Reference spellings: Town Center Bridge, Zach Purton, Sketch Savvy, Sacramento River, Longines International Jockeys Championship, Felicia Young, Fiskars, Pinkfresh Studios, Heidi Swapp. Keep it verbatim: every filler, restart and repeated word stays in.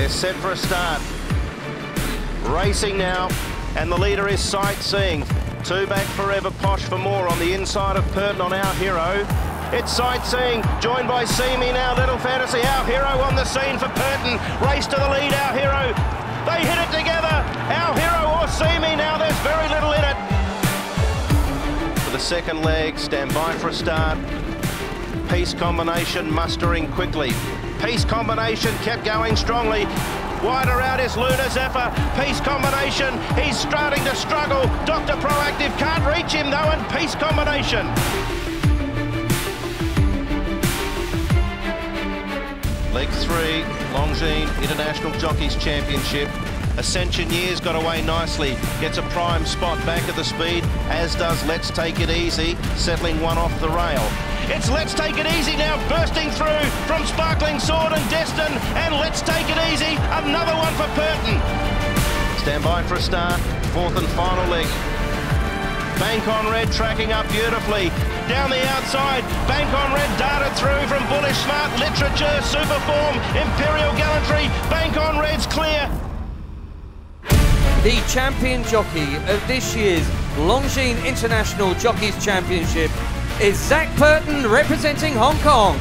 They're set for a start. Racing now, and the leader is Sightseeing. Two back forever, Posh for more on the inside of Purton on Our Hero. It's Sightseeing, joined by See Me Now, Little Fantasy. Our Hero on the scene for Purton. Race to the lead, Our Hero. They hit it together. Our Hero or See Me Now, there's very little in it. For the second leg, stand by for a start. Piece Combination mustering quickly. Piece Combination kept going strongly. Wider out is Luna Zephyr. Piece Combination, he's starting to struggle. Doctor Proactive can't reach him though, and Piece Combination. Leg three, Longines International Jockeys Championship. Ascension Year's got away nicely. Gets a prime spot back at the speed, as does Let's Take It Easy, settling one off the rail. It's Let's Take It Easy now, bursting through from Sparkling Sword and Destin, and Let's Take It Easy, another one for Purton. Stand by for a start, fourth and final leg. Bank on Red tracking up beautifully. Down the outside, Bank on Red darted through from Bullish Smart, Literature, Superform, Imperial Gallantry. Bank on Red's clear. The champion jockey of this year's Longines International Jockeys Championship is Zach Purton, representing Hong Kong.